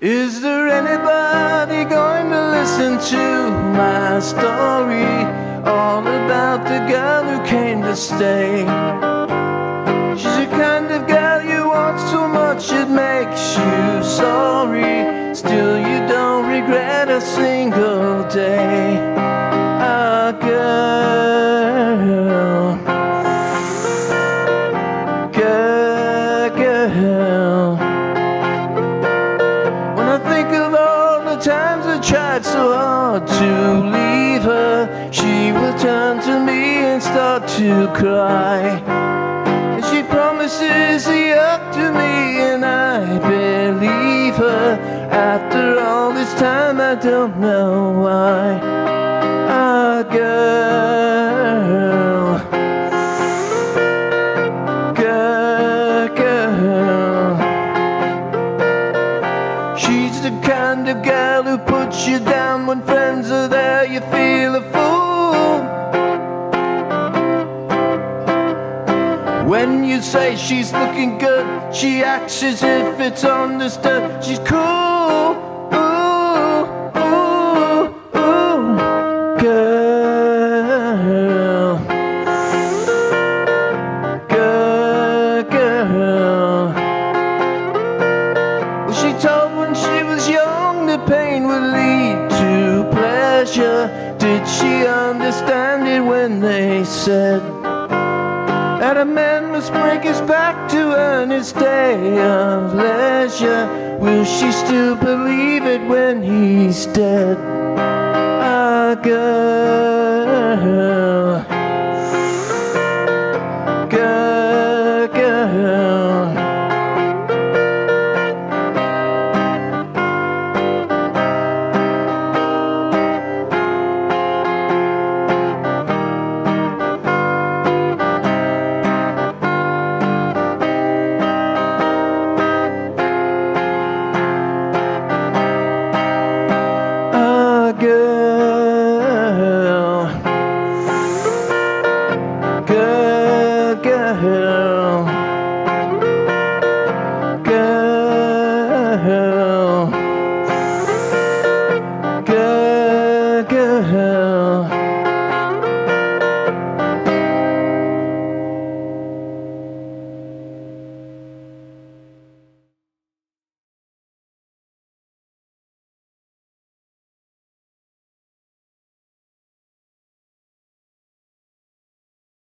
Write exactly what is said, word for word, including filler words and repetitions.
Is there anybody going to listen to my story, all about the girl who came to stay? She's the kind of girl you want so much it makes you sorry, still you don't regret a single day. A girl, girl, girl. When I think of all the times I tried so hard to leave her, she will turn to me and start to cry. And she promises the earth to me, and I believe her. After all this time, I don't know why. A girl, girl, girl. She's the kind of girl who puts you down when friends are there. You feel a fool when you say she's looking good. She acts as if it's understood. She's cool. Did she understand it when they said that a man must break his back to earn his day of leisure? Will she still believe it when he's dead? A girl.